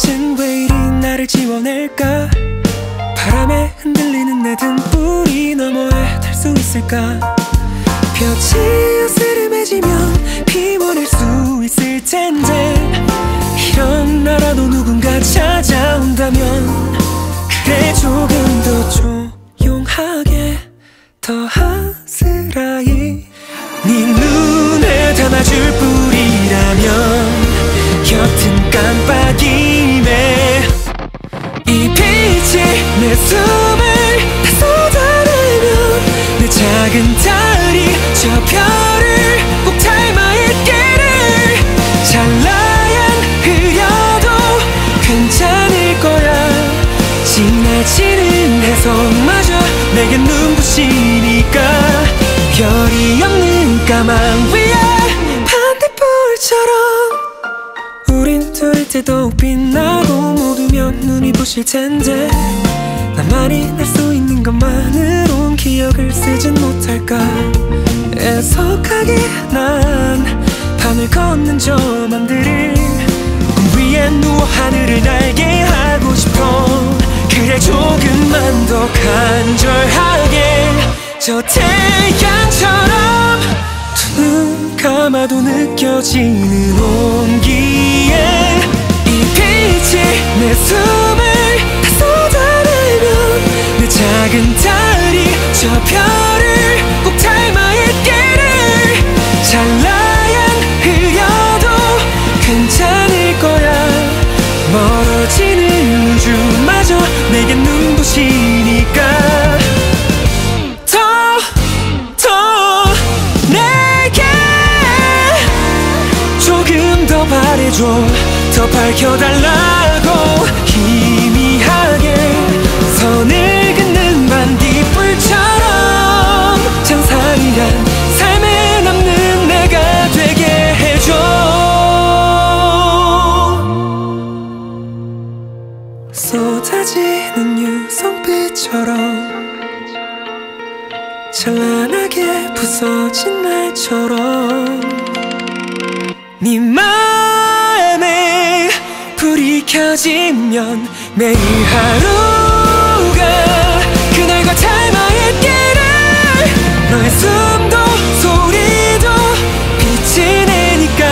빛은 왜 이리 나를 지워낼까? 바람에 흔들리는 내 등불이 너머에 닿을 수 있을까? 볕이 으스름해지면 피워낼 수 있을 텐데, 이런 나라도 누군가 찾아온다면 그래 조금 더 조용하게 더 하스라이 네 눈에 담아줄 뿌리라면 옅은 깜빡임에 이 빛이 내 숨을 다 쏟아내면 내 작은 달이 저 별을 꼭 닮아있기를 찬라얀 흐려도 괜찮을 거야. 지나치는 해성마저 내겐 눈부시니까 별이 없는 까만 위에 반딧불처럼 우린 둘 때 더욱 빛나고 모두면 눈이 부실 텐데, 나만이 날 수 있는 것만으론 기억을 쓰진 못할까? 애석하게 난 밤을 걷는 저 맘들을 꿈 위에 누워 하늘을 날게 하고 싶어. 그래 조금만 더 간절하게 저 태양처럼 두 눈 감아도 느껴지는 온기에 이 빛이 내 숨을 다 쏟아내면 내 작은 달이 저 별을 꼭 닮아있기를 찬라얀 흐려도 괜찮을 거야. 멀어지는 우주마저 내겐 눈부시니까 더 밝혀달라고 희미하게 선을 긋는 반딧불처럼 찬사이란 삶에 남는 내가 되게 해줘. 쏟아지는 유성빛처럼 찬란하게 부서진 날처럼 네 맘에 불이 켜지면 매일 하루가 그날과 닮아있기를 너의 숨도 소리도 빛이 내니까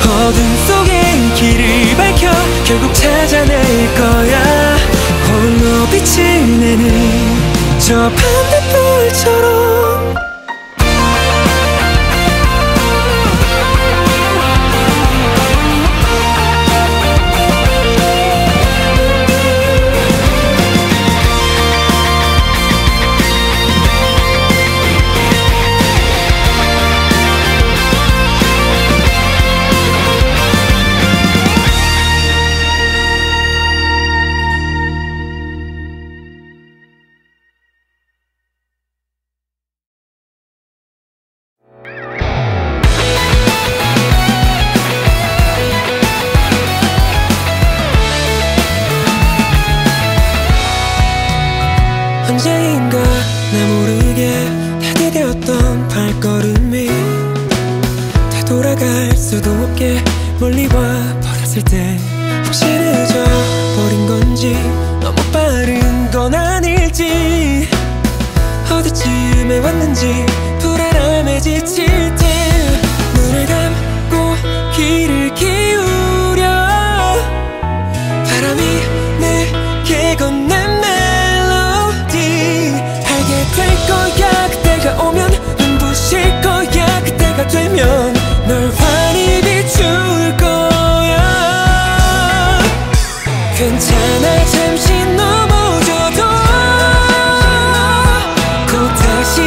어둠 속의 길을 밝혀 결국 찾아낼 거야. 홀로 빛을 내는 저 반딧불처럼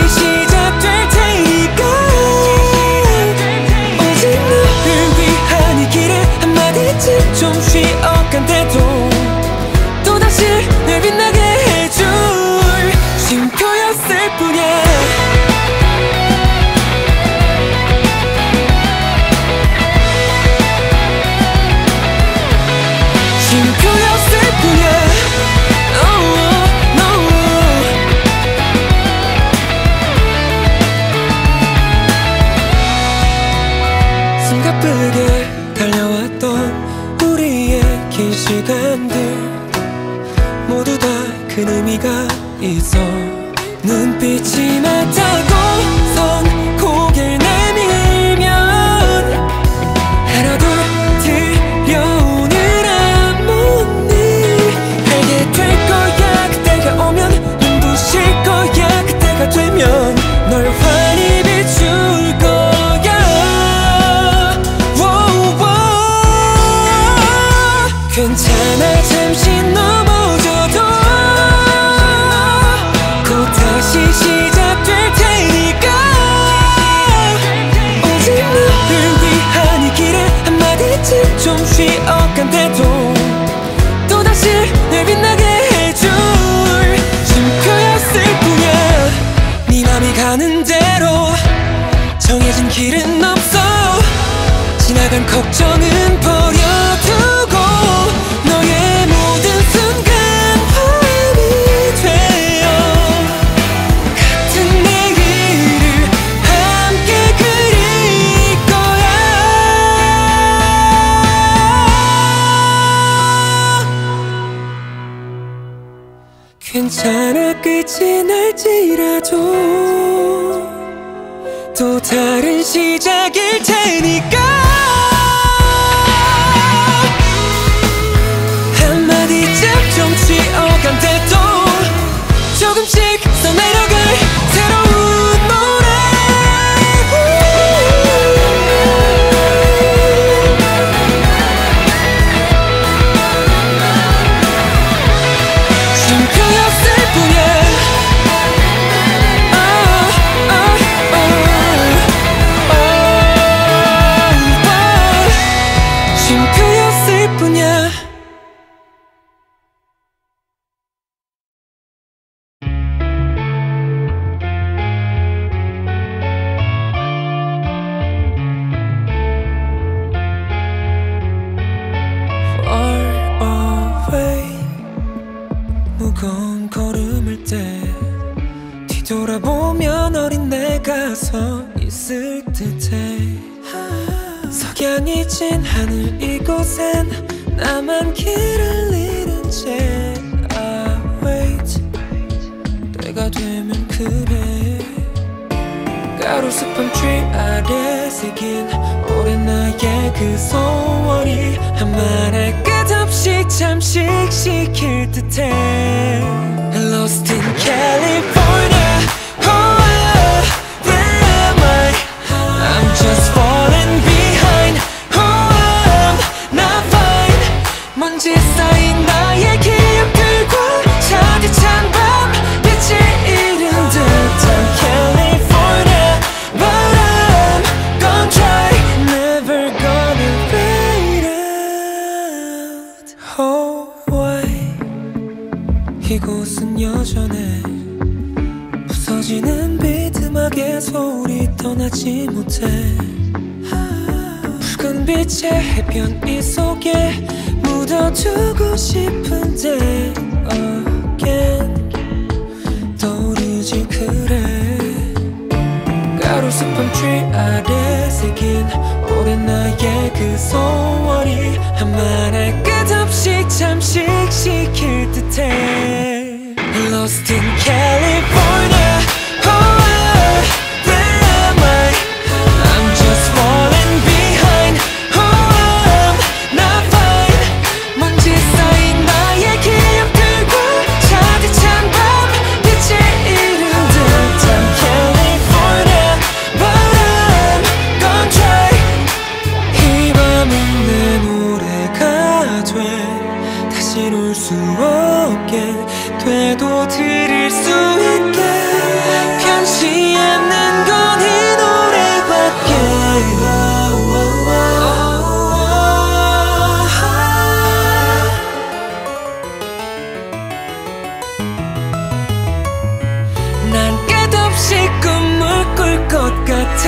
시작될 테니까 있어. 눈빛이 맞다고선 고개 내밀면 알아도 들려오는 아무 일 알게 될 거야. 그때가 오면 눈부실 거야. 그때가 되면 널 환히 비출 거야. Wow, wow. 괜찮아 잠시 좀 쉬어간대도 또다시 널 빛나게 해줄 싱크였을 뿐이야. 네 맘이 가는 대로 정해진 길은 없어. 지나간 걱정은 버려두고 너의 모든 순간 화음이 되어 같은 내일을 함께 그릴 거야. 괜찮아 끝이 날지라도 또 다른 시작일 테니까 한마디쯤 좀 쉬어간대도 조금씩 써내려갈 새로운 노래. 싱크였을 뿐이야. 싱크였을 뿐이야. Far away 무거운 걸음을 때 뒤돌아보면 어린 내가 서 있을 듯해. 석양이 진 하늘 이곳엔 나만 길을 잃은 채 I wait. 때가 되면 그래. 가로수판 트리 아래 새긴 오랜 나의 그 소원이 한 말에 끝없이 잠식시킬 듯해. Lost in California. Oh, where am I? I'm just falling behind. 먼지 쌓인 나의 기억들과 차디 찬 밤 빛을 잃은 듯한 California 바람. Gonna try never gonna fade out. Oh why 이곳은 여전해. 부서지는 비트막의 소리 떠나지 못해. 붉은 빛의 해변 이 속에 묻어두고 싶은데 again 떠오르지 그래. 가로수판 트리 아래 새긴 오랜 나의 그 소원이 한 말에 끝없이 잠식시킬 듯해. Lost in California. Oh, where am I? I'm just falling behind. 수 없게 되도 들을 수 있게 편치 않는 건 이 노래밖에. 난 끝없이 꿈을 꿀 것 같아.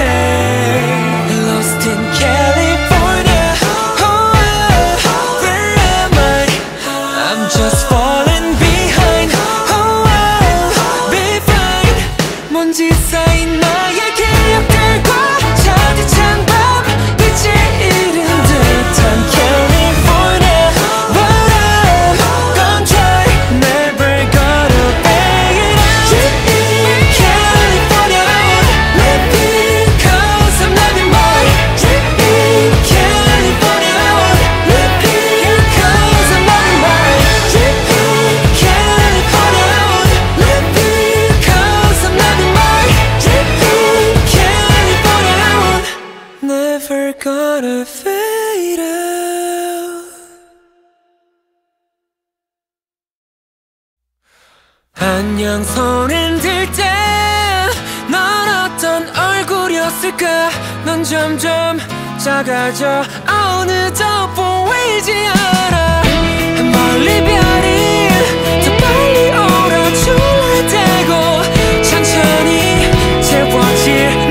Lost in California. Just falling behind. Oh, I'll be fine. 먼지 쌓인 나의 기억들과 차디 찬 밤 빛을 잃은 듯한 California. But I'm gonna try. Never gonna fade. 안녕 손은 들 때 넌 어떤 얼굴이었을까? 넌 점점 작아져 어느덧 보이지 않아. 멀리 별이 더 빨리 오라 줄라대고 천천히 채워질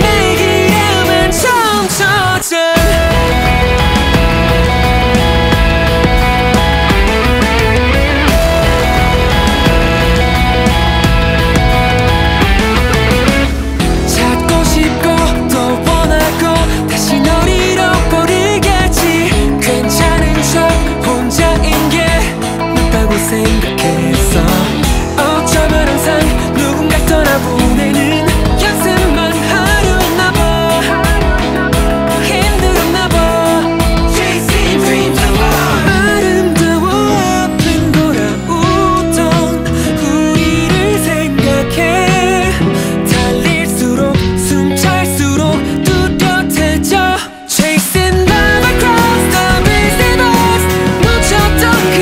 생각했어. 어쩌면 항상 누군가 떠나보내는 연습만 하려나봐. 힘들었나봐. Chasing dreams alone. 아름다워 앞은 돌아오던 우리를 생각해. 달릴수록 숨 찰수록 뚜렷해져. Chasing love across the missing us. 놓쳤던 그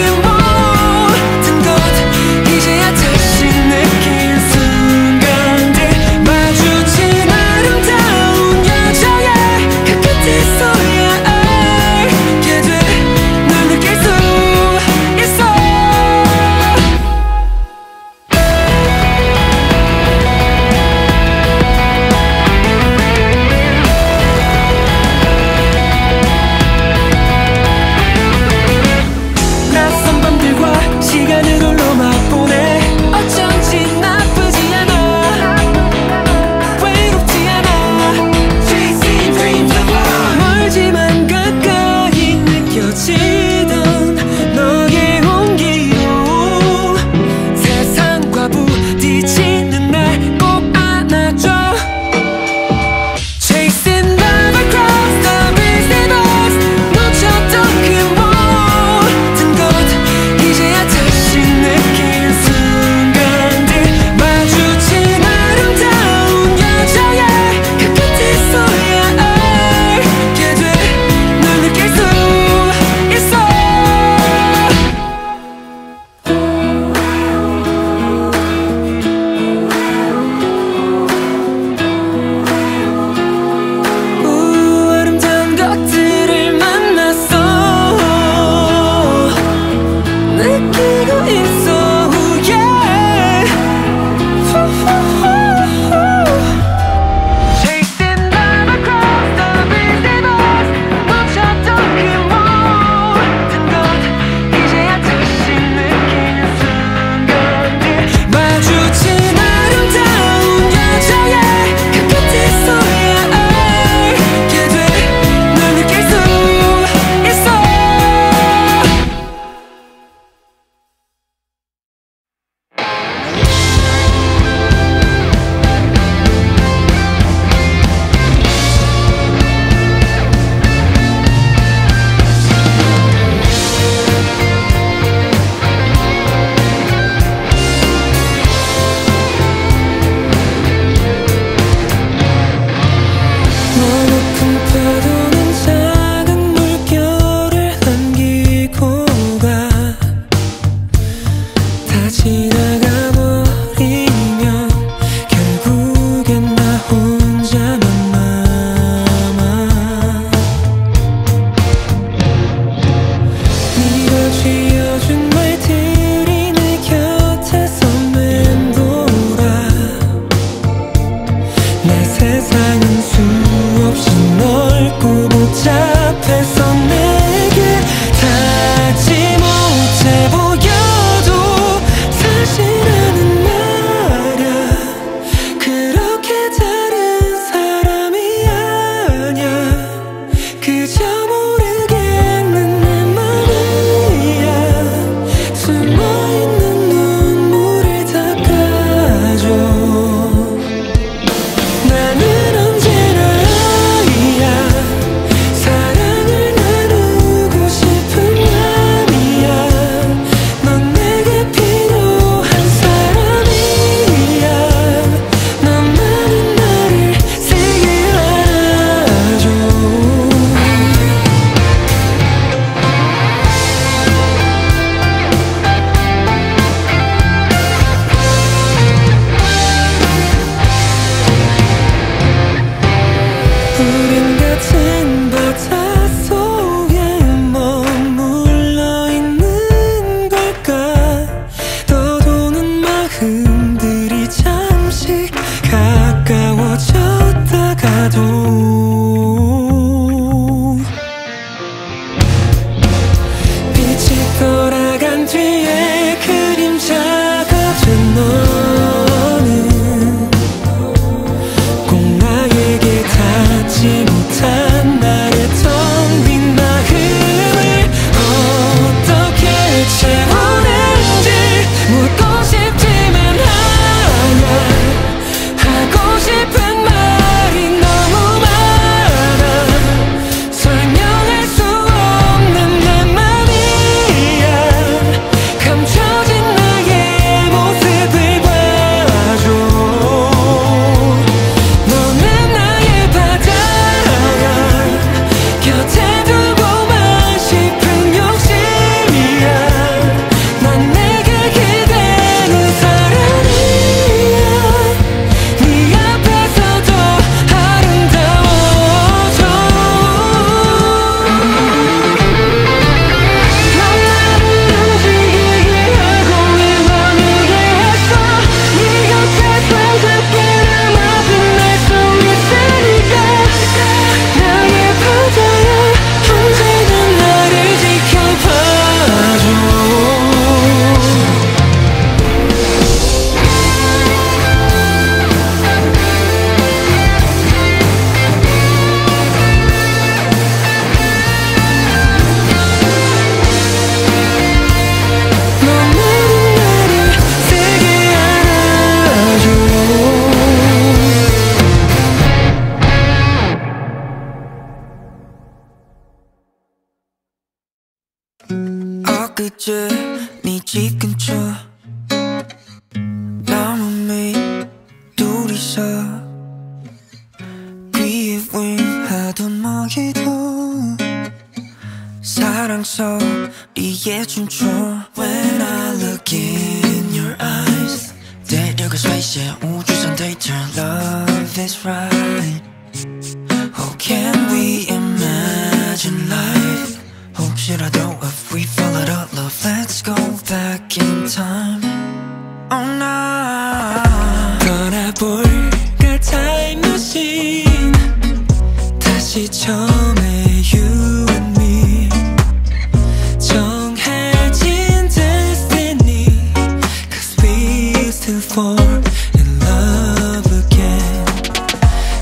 세상은 수없이 넓고 그저 네 집 근처 나무 밑 둘이서 귀에 윙하던 먹이도 사랑 소리에 춤춰. When I look in your eyes 데려가 space에 우주선 they turn. Love is right. How can we imagine life? 혹시라도 if we fall out of love, let's go back in time. Oh no. 떠나볼까 타임머신 다시 처음에 you and me 정해진 destiny. Cause we still fall in love again.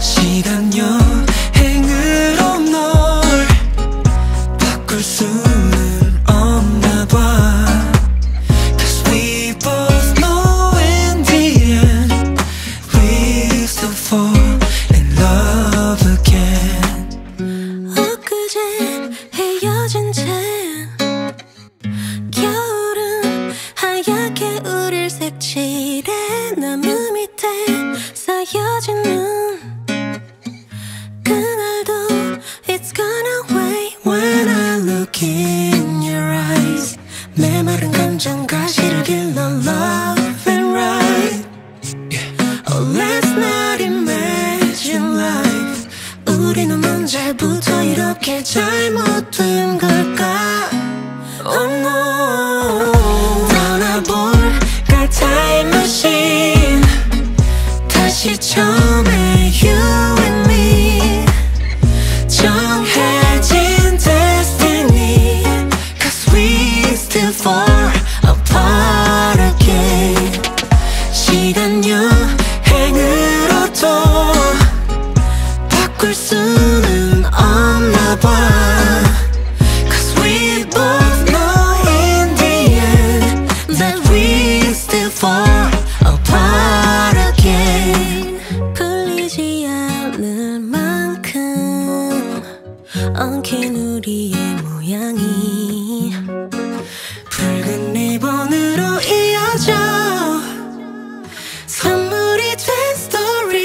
시간 여행으로 널 바꿀 수는 없나 봐. 헤어진 채 겨울은 하얗게 우릴 색칠해. 나무 밑에 쌓여진 눈 그날도 It's gonna wait. When I look in your eyes 메마른 감정과 시를 길러 love and right. Oh let's not imagine life. 우리는 언제부터 이렇게 잘못된 걸까? Oh no. 떠나볼까 time machine 다시 처음에 you and me 정해진 destiny. Cause we still fall apart again. 시간 여행으로도 바꿀 수는 없나 봐. Cause we both know in the end that we still fall apart again. 풀리지 않을 만큼 엉킨 우리의 모양이 붉은 리본으로 이어져 선물이 된 스토리.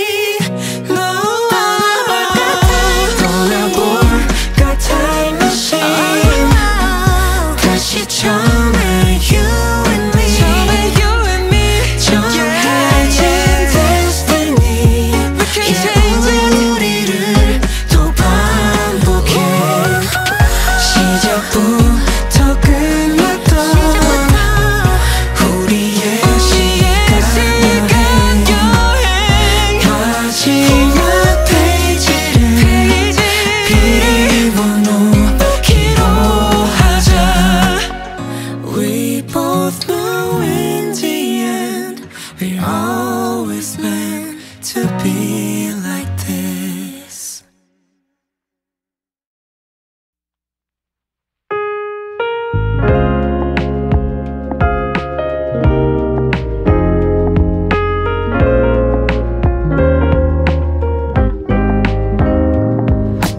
We're always meant to be like this.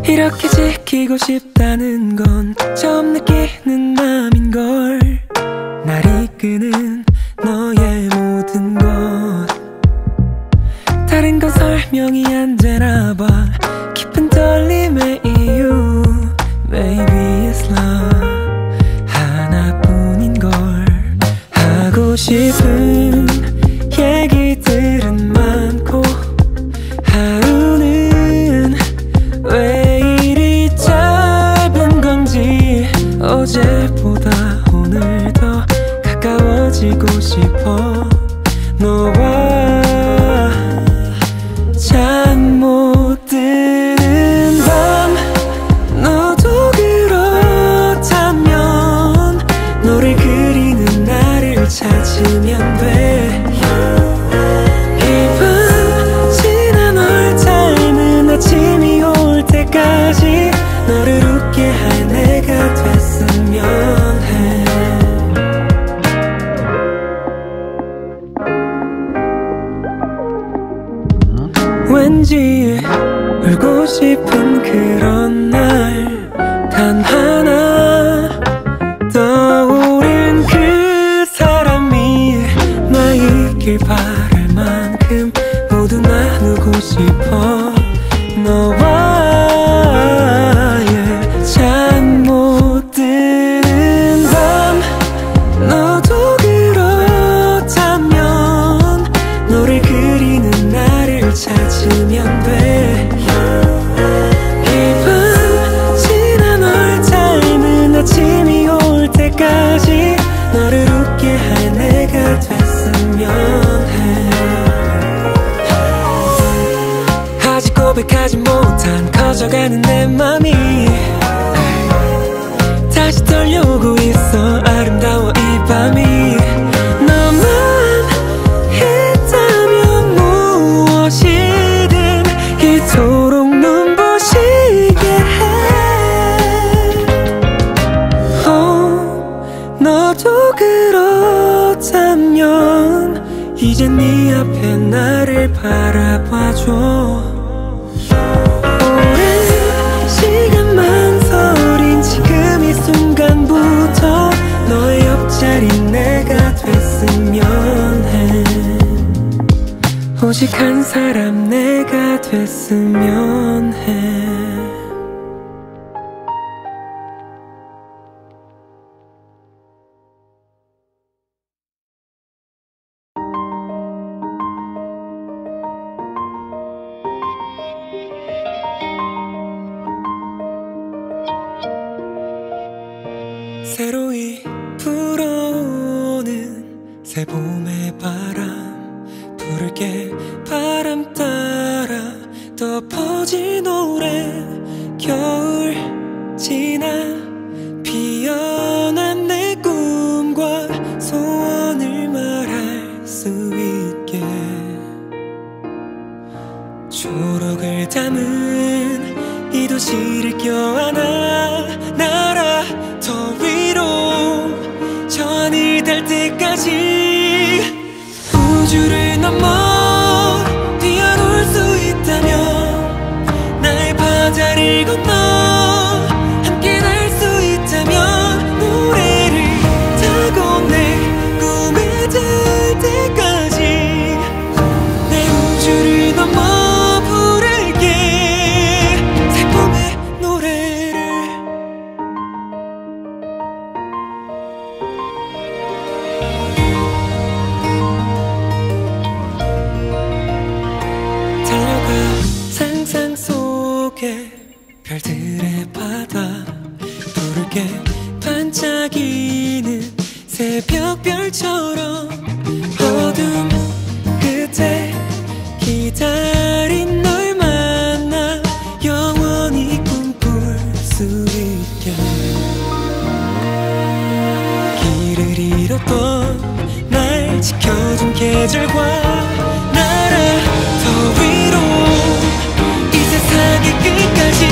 이렇게 지키고 싶다는 건 처음 느끼는 마음인걸. 날 이끄는 너의 모든 것 다른 건 설명이 안 되나 봐. 깊은 떨림의 이유 Maybe it's love 하나뿐인걸. 하고 싶은 얘기들은 많고 하루는 왜 이리 짧은 건지 어제보다 오늘 더 가까워지고 싶어. 너와 잠 못 드는 밤 너도 그렇다면 너를 그리는 나를 찾으면 돼. 이밤 지나 널 닮은 아침이 올 때까지 너를 웃게 할 내가 됐으면. 왠지 울고 싶은 그런 날 단 하나 떠오르 너와의 잘못 들은 밤, 너도 그렇다면 너를 그리는 나를 찾으면 돼. 이밤 지나 널 닮은 아침이 올 때까지 너를 웃게 할 내가 됐으면. 아직 고백하지 못한 커져가는 내 맘이 다시 떨려오고 있어. 아름다워 이 밤이. 너만 있다면 무엇이든 이토록 눈부시게 해. 너도 그렇다면 이제 네 앞에 나를 바라봐줘. 오직 한 사람 내가 됐으면 해. 새로이 불어오는 새 봄의 바람, 부를게 바람 따라 더 퍼진 노래. 겨울 지나 피어난 내 꿈과 소원을 말할 수 있게. 초록을 담은 이 도시를 껴안아 날아 더 위로 저 하늘 닿을 때까지. 우주를 넘어 뛰어놀 수 있다면, 나의 바다를 건너 함께 날 수 있다면, 노래를 타고 내 꿈에 닿을 때까지 내 우주를 넘어 부를게 새 봄의 노래를. 별들의 바다, 부를게 반짝이는 새벽별처럼. 어둠 끝에 기다린 널 만나 영원히 꿈꿀 수 있게. 길을 잃었던 날 지켜준 계절과 나라 더 위로 이 세상의 끝까지.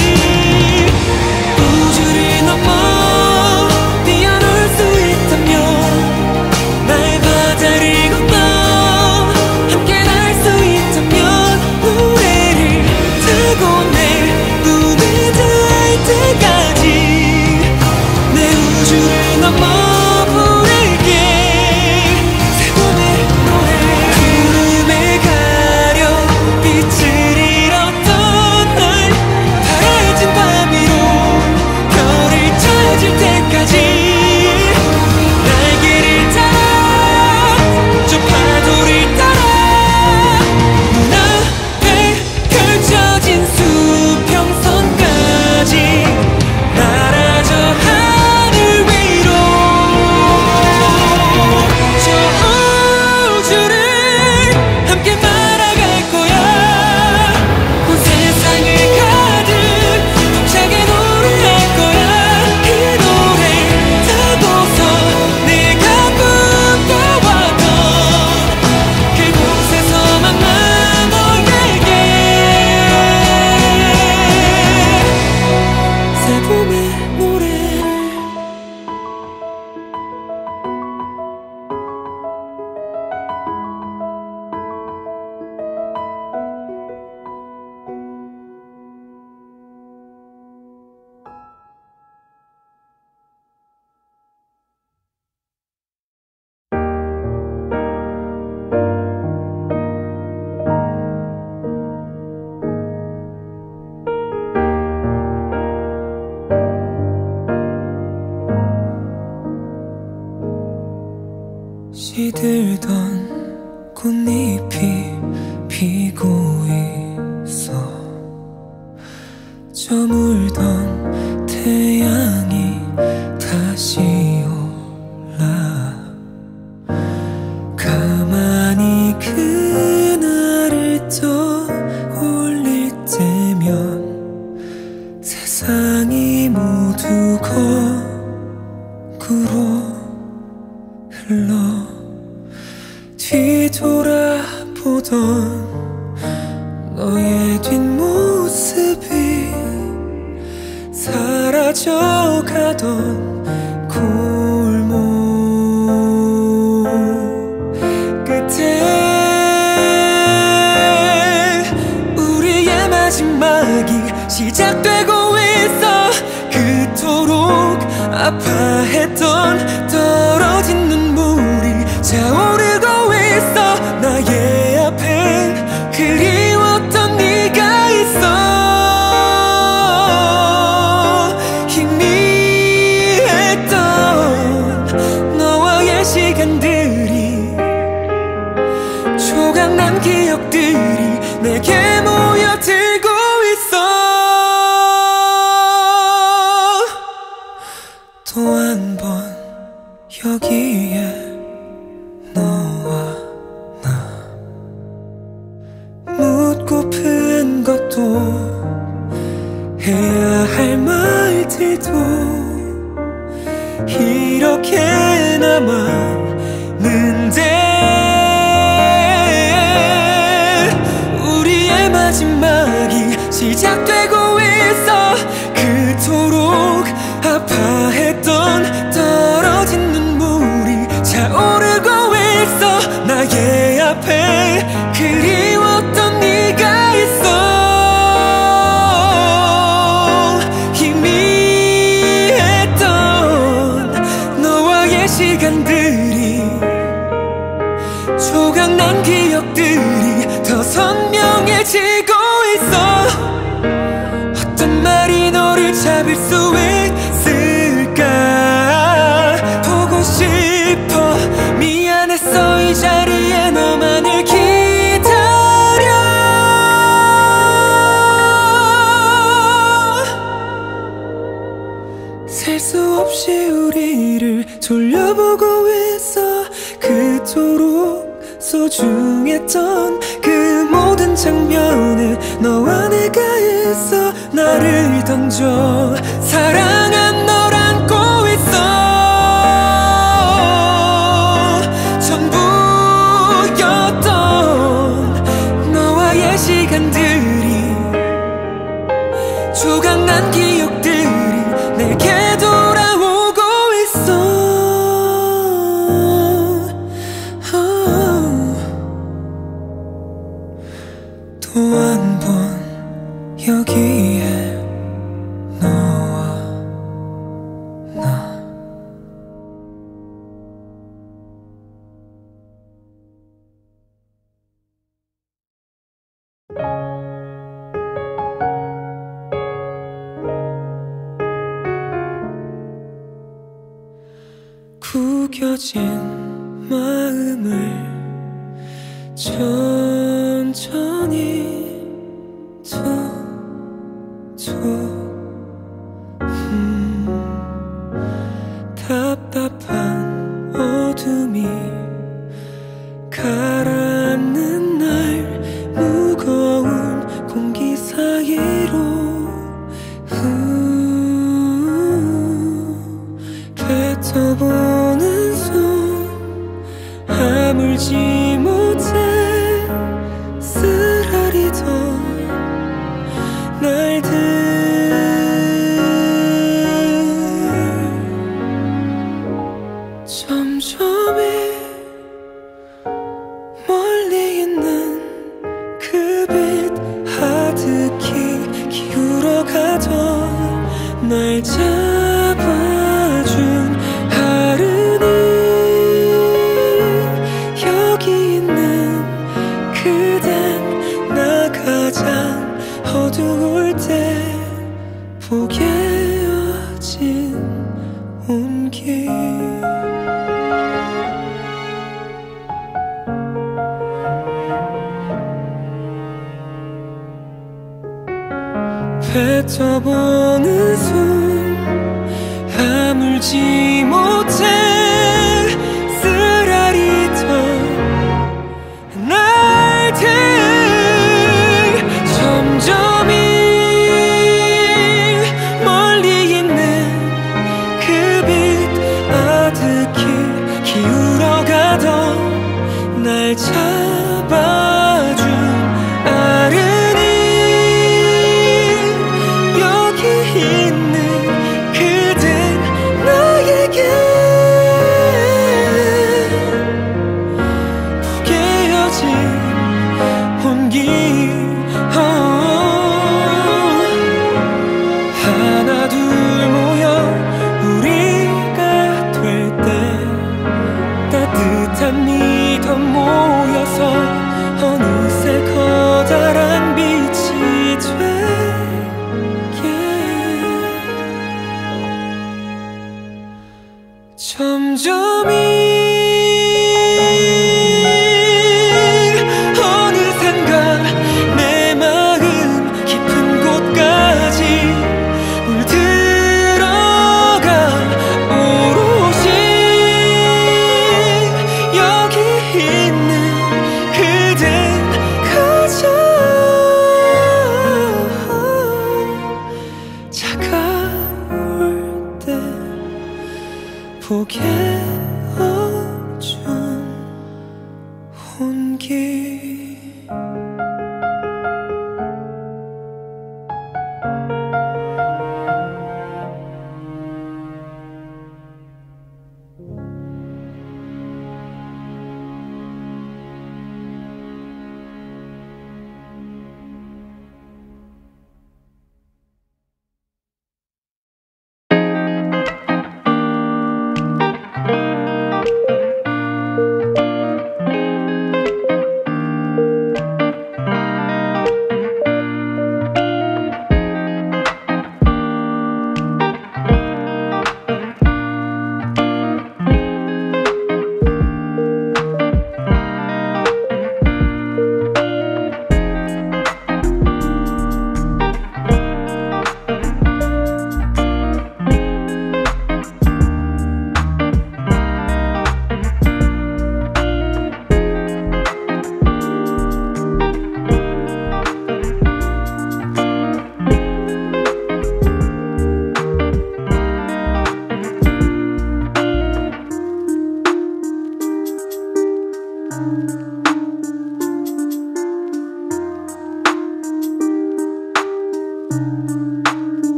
물들던 꽃잎이 피고 있어. 저물던 태양이 다시 올라. 가만히 그날을 떠올릴 때면 세상이 모두 거꾸로 흘러. 뒤돌아보던 너의 뒷모습이 사라져가던 골목 끝에 우리의 마지막이 시작되고 있어. 그토록 아파했던 떨어진 눈물이 차오르고 있어. 나의 앞엔 그리웠던 네가 있어. 희미했던 너와의 시간들이, 조각난 기억들이 내게 모여들고 있어. 또 한 번 여기에 고픈 것도 해야 할 말들도 이렇게나마 많은데 우리의 마지막이 시작되고 있어. 그토록 아파했던 떨어진 눈물이 차오르고 있어. 나의 앞에 그리웠던 네가 있어. 희미했던 너와의 시간들이, 조각난 기억들이 더 선명해지고 있어. 어떤 말이 너를 잡을 수 있을까. 보고 싶어. 미안했어. 이 자리에 너만을 셀 수 없이 우리를 돌려보고 있어. 그토록 소중했던 그 모든 장면에 너와 내가 있어. 나를 던져 사랑한 널 안고 있어. 전부였던 너와의 시간들이, 조각난 기억들이 내게 돌아오고 있어. 또 한 번 여기에 너와 나. 구겨진 마음을 천천히 툭툭 답답한 어둠이 가라앉는 날 무거운 공기 사이로 뱉어보. 아물지 못해 쓰라리던 날들. 점점 멀리 있는 그 빛 하득히 기울어 가던 날 잡아준 어두울 때 보게 여진 온기. 뱉어보는 숨 아물지 못해 쓰라리던 날 등 점점이 멀리 있는 그 빛 아득히 기울어 가던 날 잡아준 하나 둘 모여 우리가 될 때 따뜻한 믿음 모여서 어느새 커다란 빛이 되게 점점이 보게 해준 온기